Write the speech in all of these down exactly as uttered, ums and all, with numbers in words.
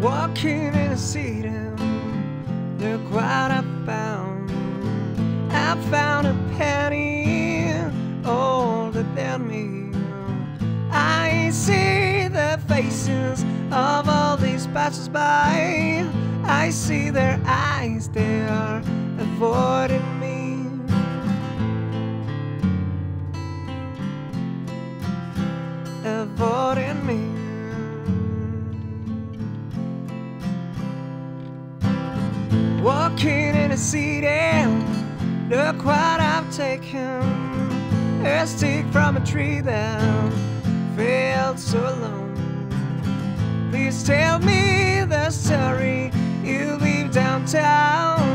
walking in a cedar, look what I found. I found a penny older than me. I see the faces of all these passers-by. I see their eyes, they are avoiding me. Avoiding me. Walking in a city, look what I've taken. A stick from a tree that felt so long. Please tell me the story you leave downtown,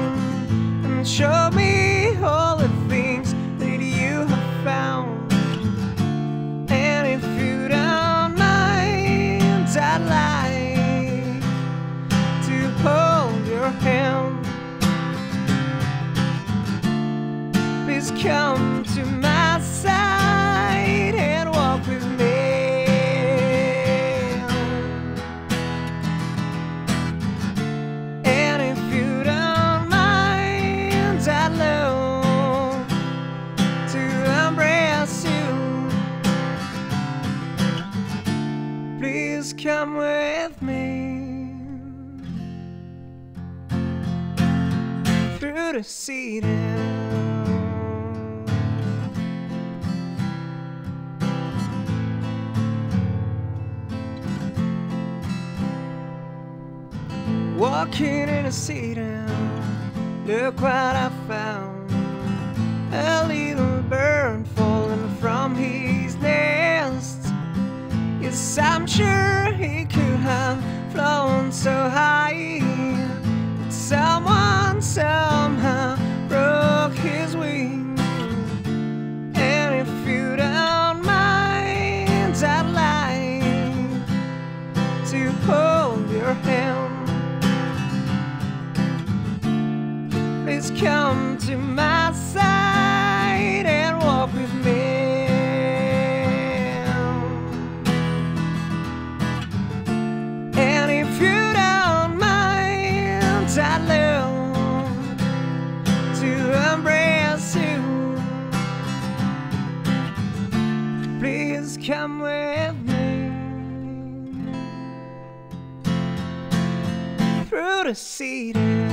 and show me all the things that you have found. And if you don't mind, I'd like to hold your hand. Please come to my side and walk with me. And if you don't mind, I'd love to embrace you. Please come with me through the cedar. Walking in a cedar, look what I found. A little bird falling from his nest. Yes, I'm sure he could have flown so high, but someone somehow broke his wing. And if you don't mind, I'd like to hold your hand. Please come to my side and walk with me. And if you don't mind, I'd love to embrace you. Please come with me through the cedar.